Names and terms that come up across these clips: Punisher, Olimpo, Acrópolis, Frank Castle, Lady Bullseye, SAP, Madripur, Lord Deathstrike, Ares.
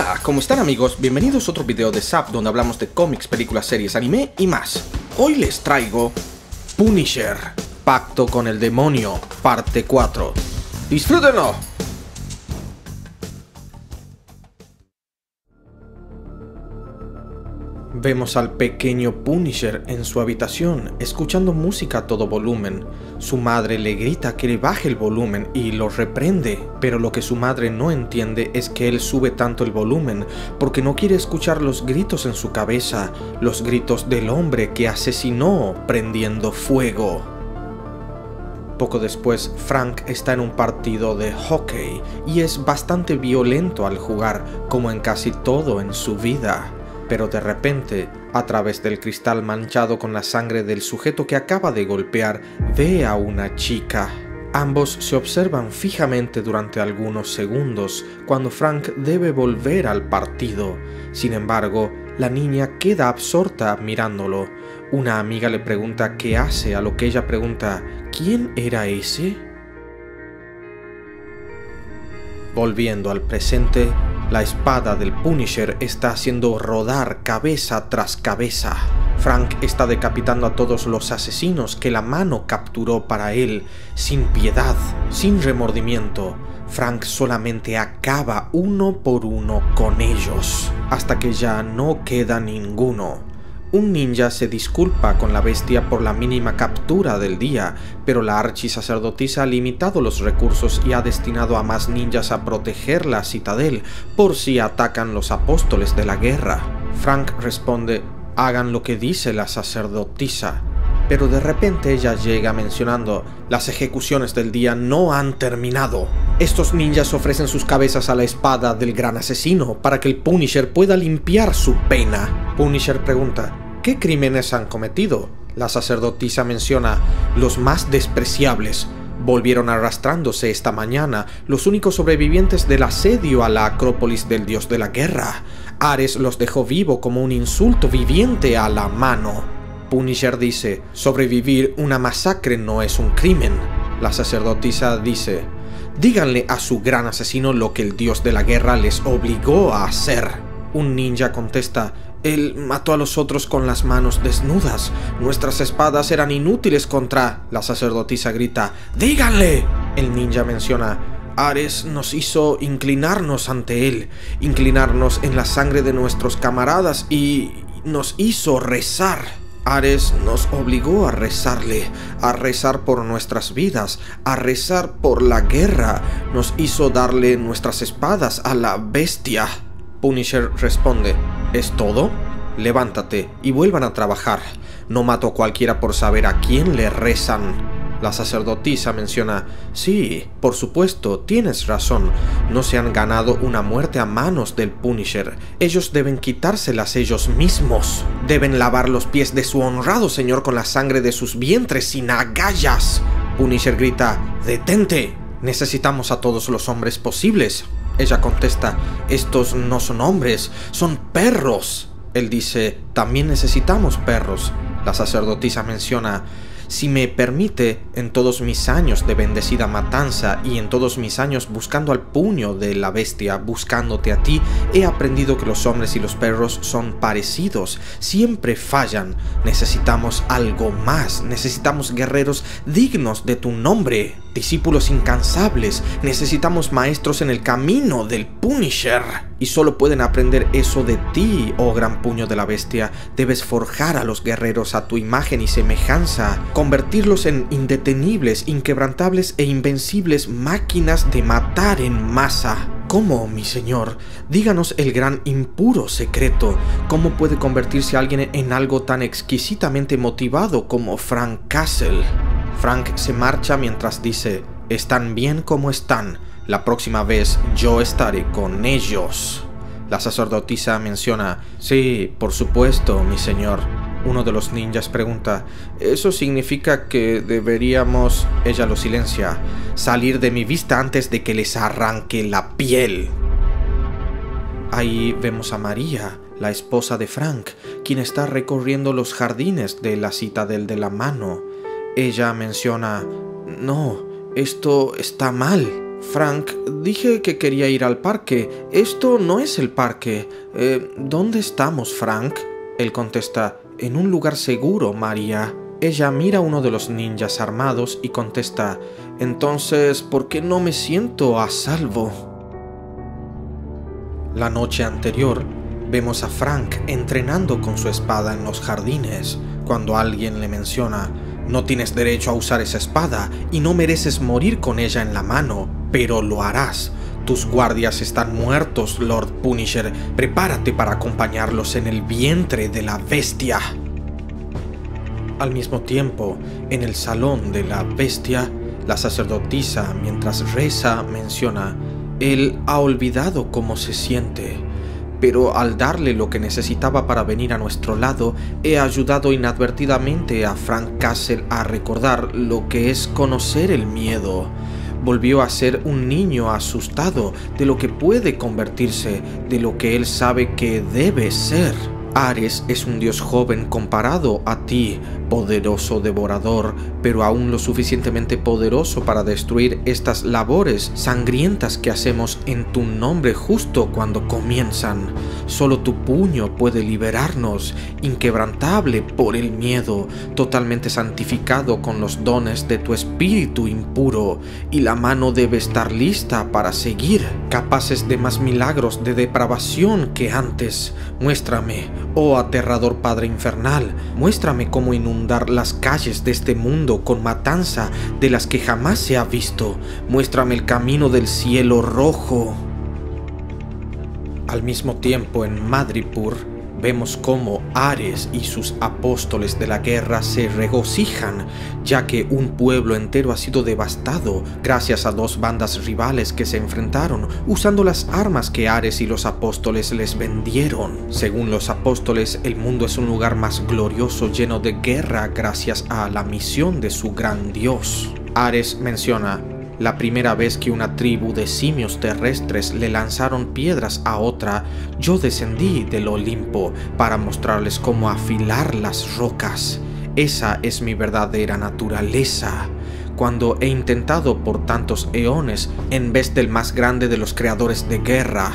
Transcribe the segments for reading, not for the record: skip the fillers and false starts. Hola, ¿cómo están amigos? Bienvenidos a otro video de SAP donde hablamos de cómics, películas, series, anime y más. Hoy les traigo Punisher, Pacto con el Demonio, parte 4. ¡Disfrútenlo! Vemos al pequeño Punisher en su habitación, escuchando música a todo volumen. Su madre le grita que le baje el volumen y lo reprende, pero lo que su madre no entiende es que él sube tanto el volumen porque no quiere escuchar los gritos en su cabeza, los gritos del hombre que asesinó prendiendo fuego. Poco después, Frank está en un partido de hockey y es bastante violento al jugar, como en casi todo en su vida. Pero de repente, a través del cristal manchado con la sangre del sujeto que acaba de golpear, ve a una chica. Ambos se observan fijamente durante algunos segundos, cuando Frank debe volver al partido. Sin embargo, la niña queda absorta mirándolo. Una amiga le pregunta qué hace, a lo que ella pregunta, ¿quién era ese? Volviendo al presente, la espada del Punisher está haciendo rodar cabeza tras cabeza. Frank está decapitando a todos los asesinos que la mano capturó para él, sin piedad, sin remordimiento. Frank solamente acaba uno por uno con ellos, hasta que ya no queda ninguno. Un ninja se disculpa con la bestia por la mínima captura del día, pero la archisacerdotisa ha limitado los recursos y ha destinado a más ninjas a proteger la Citadel por si atacan los apóstoles de la guerra. Frank responde, hagan lo que dice la sacerdotisa, pero de repente ella llega mencionando, las ejecuciones del día no han terminado. Estos ninjas ofrecen sus cabezas a la espada del gran asesino para que el Punisher pueda limpiar su pena. Punisher pregunta, ¿qué crímenes han cometido? La sacerdotisa menciona, los más despreciables. Volvieron arrastrándose esta mañana, los únicos sobrevivientes del asedio a la Acrópolis del dios de la guerra. Ares los dejó vivo como un insulto viviente a la mano. Punisher dice, sobrevivir una masacre no es un crimen. La sacerdotisa dice, díganle a su gran asesino lo que el dios de la guerra les obligó a hacer. Un ninja contesta, él mató a los otros con las manos desnudas. Nuestras espadas eran inútiles contra... La sacerdotisa grita, ¡díganle! El ninja menciona, Ares nos hizo inclinarnos ante él, inclinarnos en la sangre de nuestros camaradas y nos hizo rezar. Ares nos obligó a rezarle, a rezar por nuestras vidas, a rezar por la guerra. Nos hizo darle nuestras espadas a la bestia. Punisher responde, ¿es todo? Levántate y vuelvan a trabajar. No mato a cualquiera por saber a quién le rezan. La sacerdotisa menciona, sí, por supuesto, tienes razón. No se han ganado una muerte a manos del Punisher. Ellos deben quitárselas ellos mismos. Deben lavar los pies de su honrado señor con la sangre de sus vientres sin agallas. Punisher grita, detente, necesitamos a todos los hombres posibles. Ella contesta, estos no son hombres, son perros. Él dice, también necesitamos perros. La sacerdotisa menciona, si me permite, en todos mis años de bendecida matanza y en todos mis años buscando al puño de la bestia, buscándote a ti, he aprendido que los hombres y los perros son parecidos, siempre fallan. Necesitamos algo más, necesitamos guerreros dignos de tu nombre, discípulos incansables, necesitamos maestros en el camino del Punisher. Y solo pueden aprender eso de ti, oh gran puño de la bestia. Debes forjar a los guerreros a tu imagen y semejanza, convertirlos en indetenibles, inquebrantables e invencibles máquinas de matar en masa. ¿Cómo, mi señor? Díganos el gran impuro secreto. ¿Cómo puede convertirse alguien en algo tan exquisitamente motivado como Frank Castle? Frank se marcha mientras dice, están bien como están. La próxima vez yo estaré con ellos. La sacerdotisa menciona, sí, por supuesto, mi señor. Uno de los ninjas pregunta, ¿eso significa que deberíamos...? Ella lo silencia, salir de mi vista antes de que les arranque la piel. Ahí vemos a María, la esposa de Frank, quien está recorriendo los jardines de la Citadel de la mano. Ella menciona, no, esto está mal. Frank, dije que quería ir al parque. Esto no es el parque. ¿Dónde estamos, Frank? Él contesta, en un lugar seguro, María. Ella mira a uno de los ninjas armados y contesta, entonces, ¿por qué no me siento a salvo? La noche anterior, vemos a Frank entrenando con su espada en los jardines, cuando alguien le menciona, no tienes derecho a usar esa espada y no mereces morir con ella en la mano, pero lo harás. Tus guardias están muertos, Lord Punisher. Prepárate para acompañarlos en el vientre de la bestia. Al mismo tiempo, en el salón de la bestia, la sacerdotisa, mientras reza, menciona, él ha olvidado cómo se siente, pero al darle lo que necesitaba para venir a nuestro lado, he ayudado inadvertidamente a Frank Castle a recordar lo que es conocer el miedo. Volvió a ser un niño asustado de lo que puede convertirse, de lo que él sabe que debe ser. Ares es un dios joven comparado a ti, poderoso devorador, pero aún lo suficientemente poderoso para destruir estas labores sangrientas que hacemos en tu nombre justo cuando comienzan. Solo tu puño puede liberarnos, inquebrantable por el miedo, totalmente santificado con los dones de tu espíritu impuro, y la mano debe estar lista para seguir, capaces de más milagros de depravación que antes. Muéstrame, oh aterrador Padre Infernal, muéstrame cómo inundar las calles de este mundo con matanza de las que jamás se ha visto. Muéstrame el camino del cielo rojo. Al mismo tiempo, en Madripur, vemos cómo Ares y sus apóstoles de la guerra se regocijan, ya que un pueblo entero ha sido devastado gracias a dos bandas rivales que se enfrentaron usando las armas que Ares y los apóstoles les vendieron. Según los apóstoles, el mundo es un lugar más glorioso, lleno de guerra, gracias a la misión de su gran dios. Ares menciona, la primera vez que una tribu de simios terrestres le lanzaron piedras a otra, yo descendí del Olimpo para mostrarles cómo afilar las rocas. Esa es mi verdadera naturaleza. Cuando he intentado por tantos eones, en vez del más grande de los creadores de guerra,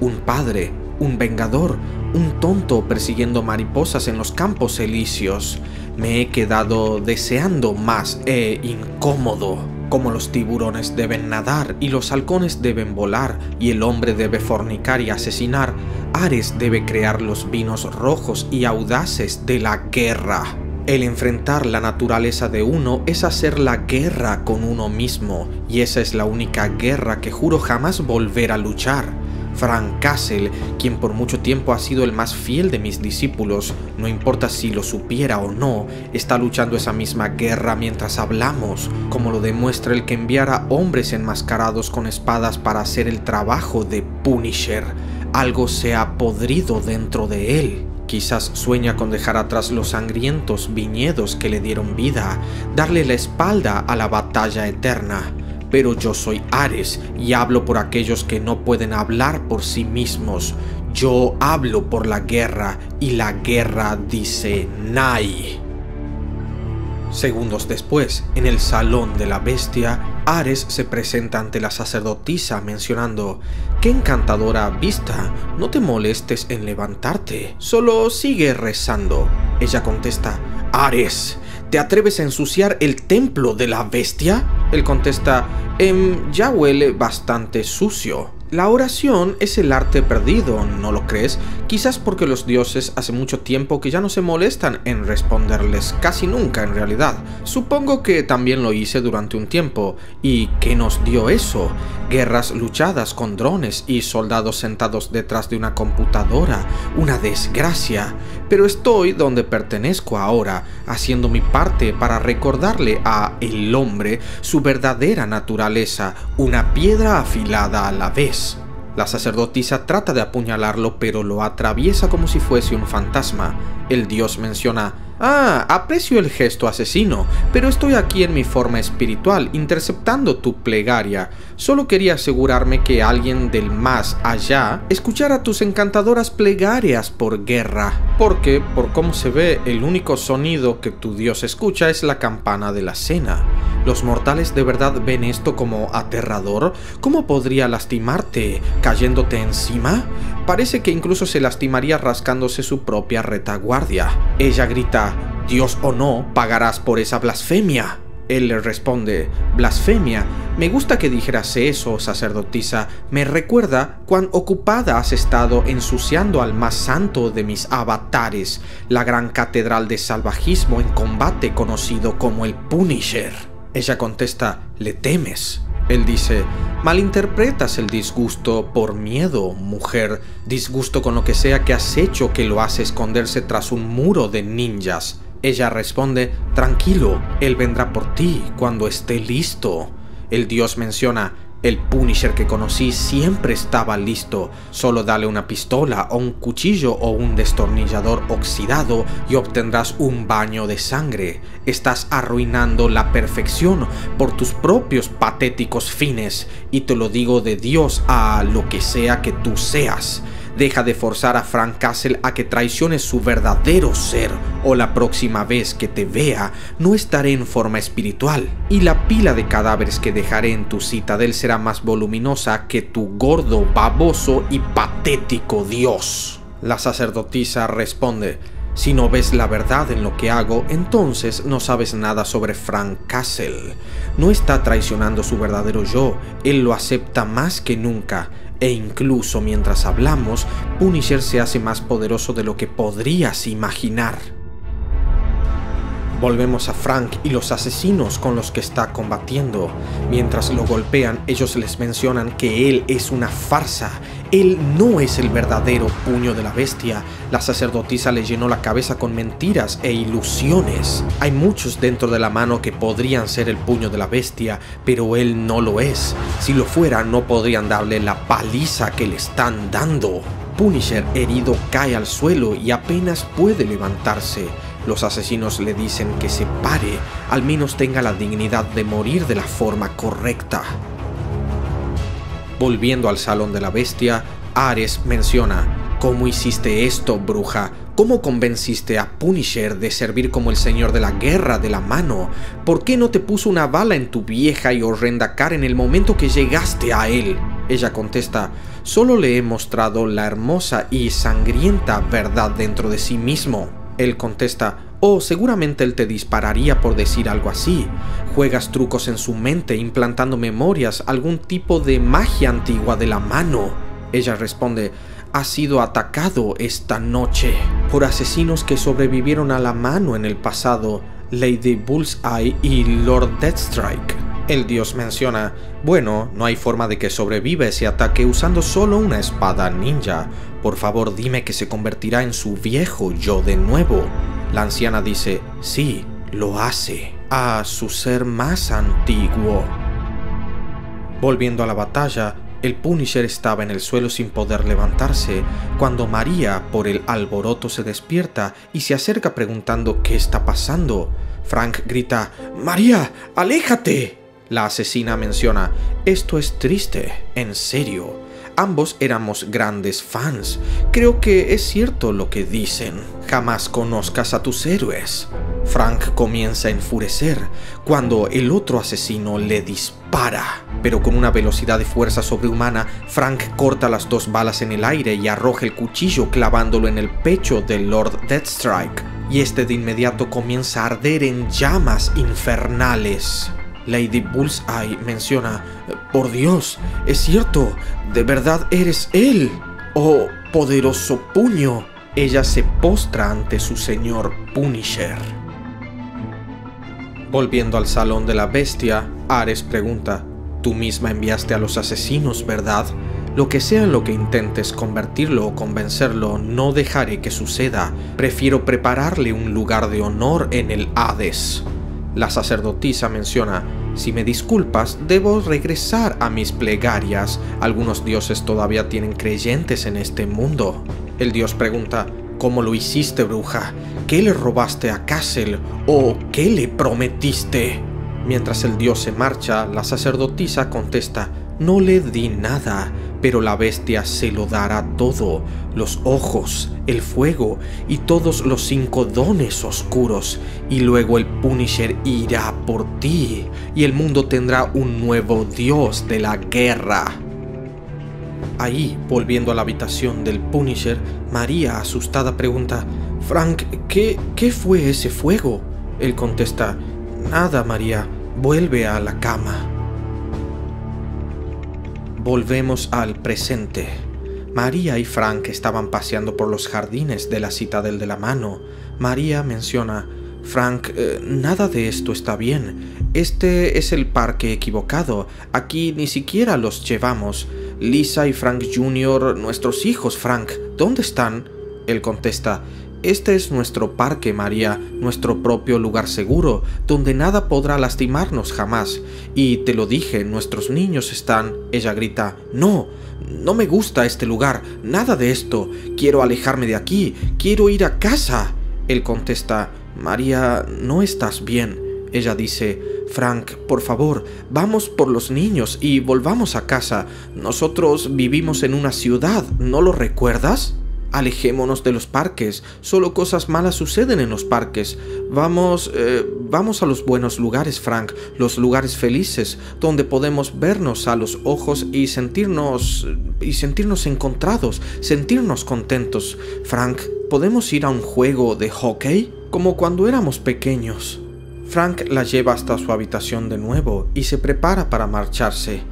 un padre, un vengador, un tonto persiguiendo mariposas en los campos elíseos, me he quedado deseando más e incómodo. Como los tiburones deben nadar y los halcones deben volar y el hombre debe fornicar y asesinar, Ares debe crear los vinos rojos y audaces de la guerra. El enfrentar la naturaleza de uno es hacer la guerra con uno mismo, y esa es la única guerra que juro jamás volver a luchar. Frank Castle, quien por mucho tiempo ha sido el más fiel de mis discípulos, no importa si lo supiera o no, está luchando esa misma guerra mientras hablamos, como lo demuestra el que enviara hombres enmascarados con espadas para hacer el trabajo de Punisher. Algo se ha podrido dentro de él. Quizás sueña con dejar atrás los sangrientos viñedos que le dieron vida, darle la espalda a la batalla eterna. Pero yo soy Ares y hablo por aquellos que no pueden hablar por sí mismos. Yo hablo por la guerra y la guerra dice Nay. Segundos después, en el salón de la bestia, Ares se presenta ante la sacerdotisa mencionando, «Qué encantadora vista, no te molestes en levantarte, solo sigue rezando». Ella contesta, «Ares, ¿te atreves a ensuciar el templo de la bestia?» Él contesta, ya huele bastante sucio. La oración es el arte perdido, ¿no lo crees? Quizás porque los dioses hace mucho tiempo que ya no se molestan en responderles, casi nunca en realidad. Supongo que también lo hice durante un tiempo. ¿Y qué nos dio eso? Guerras luchadas con drones y soldados sentados detrás de una computadora, una desgracia. Pero estoy donde pertenezco ahora, haciendo mi parte para recordarle a el hombre su verdadera naturaleza, una piedra afilada a la vez. La sacerdotisa trata de apuñalarlo, pero lo atraviesa como si fuese un fantasma. El dios menciona, aprecio el gesto asesino, pero estoy aquí en mi forma espiritual, interceptando tu plegaria. Solo quería asegurarme que alguien del más allá escuchara tus encantadoras plegarias por guerra. Porque, por cómo se ve, el único sonido que tu dios escucha es la campana de la cena. ¿Los mortales de verdad ven esto como aterrador? ¿Cómo podría lastimarte? ¿Cayéndote encima? Parece que incluso se lastimaría rascándose su propia retaguardia. Ella grita, «Dios o no, pagarás por esa blasfemia». Él le responde, «Blasfemia, me gusta que dijeras eso, sacerdotisa, me recuerda cuán ocupada has estado ensuciando al más santo de mis avatares, la gran catedral de salvajismo en combate conocido como el Punisher». Ella contesta, «¿Le temes?». Él dice, «Malinterpretas el disgusto por miedo, mujer, disgusto con lo que sea que has hecho que lo hace esconderse tras un muro de ninjas». Ella responde, «Tranquilo, él vendrá por ti cuando esté listo». El dios menciona, «El Punisher que conocí siempre estaba listo, solo dale una pistola o un cuchillo o un destornillador oxidado y obtendrás un baño de sangre. Estás arruinando la perfección por tus propios patéticos fines, y te lo digo de Dios a lo que sea que tú seas». Deja de forzar a Frank Castle a que traicione su verdadero ser, o la próxima vez que te vea no estaré en forma espiritual, y la pila de cadáveres que dejaré en tu Citadel será más voluminosa que tu gordo, baboso y patético dios. La sacerdotisa responde, «Si no ves la verdad en lo que hago, entonces no sabes nada sobre Frank Castle. No está traicionando su verdadero yo, él lo acepta más que nunca. E incluso mientras hablamos, Punisher se hace más poderoso de lo que podrías imaginar». Volvemos a Frank y los asesinos con los que está combatiendo. Mientras lo golpean, ellos les mencionan que él es una farsa. Él no es el verdadero puño de la bestia. La sacerdotisa le llenó la cabeza con mentiras e ilusiones. Hay muchos dentro de la mano que podrían ser el puño de la bestia, pero él no lo es. Si lo fuera, no podrían darle la paliza que le están dando. Punisher, herido, cae al suelo y apenas puede levantarse. Los asesinos le dicen que se pare, al menos tenga la dignidad de morir de la forma correcta. Volviendo al salón de la bestia, Ares menciona, «¿Cómo hiciste esto, bruja? ¿Cómo convenciste a Punisher de servir como el señor de la guerra de la mano? ¿Por qué no te puso una bala en tu vieja y horrenda cara en el momento que llegaste a él?». Ella contesta, «Solo le he mostrado la hermosa y sangrienta verdad dentro de sí mismo». Él contesta, «Oh, seguramente él te dispararía por decir algo así. Juegas trucos en su mente, implantando memorias, algún tipo de magia antigua de la mano». Ella responde, «Ha sido atacado esta noche por asesinos que sobrevivieron a la mano en el pasado, Lady Bullseye y Lord Deathstrike». El dios menciona, «Bueno, no hay forma de que sobreviva ese ataque usando solo una espada ninja. Por favor, dime que se convertirá en su viejo yo de nuevo». La anciana dice, «Sí, lo hace, a su ser más antiguo». Volviendo a la batalla, el Punisher estaba en el suelo sin poder levantarse, cuando María, por el alboroto, se despierta y se acerca preguntando qué está pasando. Frank grita, «¡María, aléjate!». La asesina menciona, «Esto es triste, en serio. Ambos éramos grandes fans. Creo que es cierto lo que dicen. Jamás conozcas a tus héroes». Frank comienza a enfurecer cuando el otro asesino le dispara. Pero con una velocidad de fuerza sobrehumana, Frank corta las dos balas en el aire y arroja el cuchillo clavándolo en el pecho de Lord Deathstrike. Y este de inmediato comienza a arder en llamas infernales. Lady Bullseye menciona, «Por Dios, es cierto, de verdad eres él, oh poderoso puño». Ella se postra ante su señor Punisher. Volviendo al salón de la bestia, Ares pregunta, «Tú misma enviaste a los asesinos, ¿verdad? Lo que sea en lo que intentes convertirlo o convencerlo, no dejaré que suceda. Prefiero prepararle un lugar de honor en el Hades». La sacerdotisa menciona, «Si me disculpas, debo regresar a mis plegarias. Algunos dioses todavía tienen creyentes en este mundo». El dios pregunta, «¿Cómo lo hiciste, bruja? ¿Qué le robaste a Castle? ¿O qué le prometiste?». Mientras el dios se marcha, la sacerdotisa contesta, No le di nada, pero la bestia se lo dará todo, los ojos, el fuego y todos los 5 dones oscuros, y luego el Punisher irá por ti, y el mundo tendrá un nuevo dios de la guerra. Ahí, volviendo a la habitación del Punisher, María, asustada, pregunta: «Frank, ¿qué fue ese fuego?». Él contesta: «Nada, María, vuelve a la cama». Volvemos al presente. María y Frank estaban paseando por los jardines de la Citadel de la mano. María menciona: «Frank, nada de esto está bien. Este es el parque equivocado. Aquí ni siquiera los llevamos. Lisa y Frank Jr., nuestros hijos, Frank, ¿dónde están?». Él contesta: «Este es nuestro parque, María, nuestro propio lugar seguro, donde nada podrá lastimarnos jamás. Y te lo dije, nuestros niños están…». Ella grita: «No, no me gusta este lugar, nada de esto, quiero alejarme de aquí, quiero ir a casa». Él contesta: «María, no estás bien». Ella dice: «Frank, por favor, vamos por los niños y volvamos a casa. Nosotros vivimos en una ciudad, ¿no lo recuerdas? Alejémonos de los parques, solo cosas malas suceden en los parques. Vamos a los buenos lugares, Frank, los lugares felices, donde podemos vernos a los ojos y sentirnos encontrados, sentirnos contentos. Frank, ¿podemos ir a un juego de hockey? Como cuando éramos pequeños». Frank la lleva hasta su habitación de nuevo y se prepara para marcharse.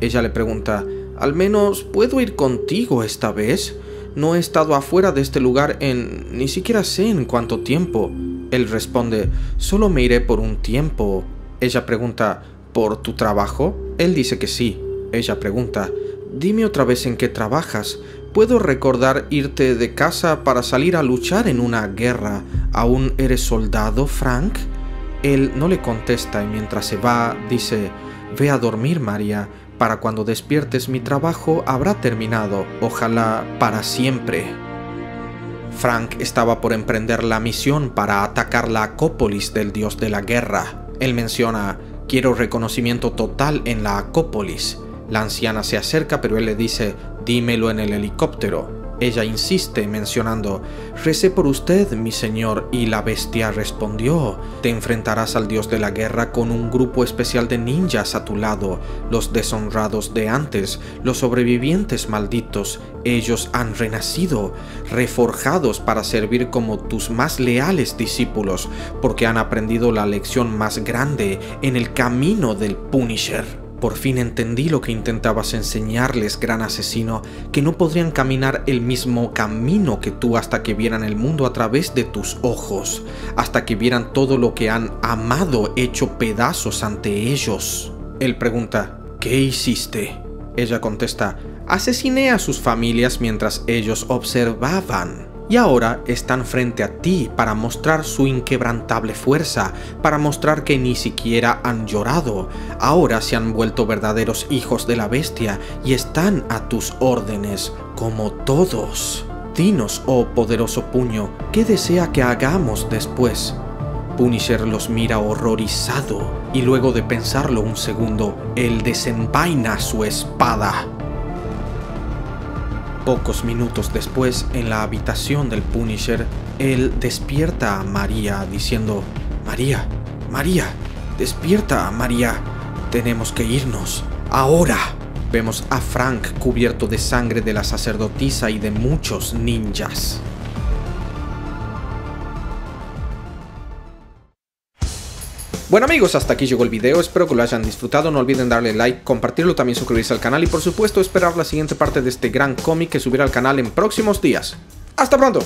Ella le pregunta: «Al menos, ¿puedo ir contigo esta vez? No he estado afuera de este lugar en… ni siquiera sé en cuánto tiempo». Él responde: «Solo me iré por un tiempo». Ella pregunta: «¿Por tu trabajo?». Él dice que sí. Ella pregunta: «Dime otra vez en qué trabajas. Puedo recordar irte de casa para salir a luchar en una guerra. ¿Aún eres soldado, Frank?». Él no le contesta y mientras se va, dice: «Ve a dormir, María. Para cuando despiertes mi trabajo habrá terminado, ojalá para siempre». Frank estaba por emprender la misión para atacar la Acrópolis del dios de la guerra. Él menciona: «Quiero reconocimiento total en la Acrópolis». La anciana se acerca, pero él le dice: «Dímelo en el helicóptero». Ella insiste mencionando: «Recé por usted, mi señor», y la bestia respondió: «Te enfrentarás al dios de la guerra con un grupo especial de ninjas a tu lado, los deshonrados de antes, los sobrevivientes malditos. Ellos han renacido, reforjados para servir como tus más leales discípulos, porque han aprendido la lección más grande en el camino del Punisher. Por fin entendí lo que intentabas enseñarles, gran asesino, que no podrían caminar el mismo camino que tú hasta que vieran el mundo a través de tus ojos, hasta que vieran todo lo que han amado hecho pedazos ante ellos». Él pregunta: «¿Qué hiciste?». Ella contesta: «Asesiné a sus familias mientras ellos observaban. Y ahora están frente a ti para mostrar su inquebrantable fuerza, para mostrar que ni siquiera han llorado. Ahora se han vuelto verdaderos hijos de la bestia y están a tus órdenes, como todos. Dinos, oh poderoso puño, ¿qué desea que hagamos después?». Punisher los mira horrorizado y luego de pensarlo un segundo, él desenvaina su espada. Pocos minutos después, en la habitación del Punisher, él despierta a María diciendo: «María, María, despierta, María, tenemos que irnos, ahora». Vemos a Frank cubierto de sangre de la sacerdotisa y de muchos ninjas. Bueno amigos, hasta aquí llegó el video, espero que lo hayan disfrutado, no olviden darle like, compartirlo, también suscribirse al canal y por supuesto esperar la siguiente parte de este gran cómic que subirá al canal en próximos días. ¡Hasta pronto!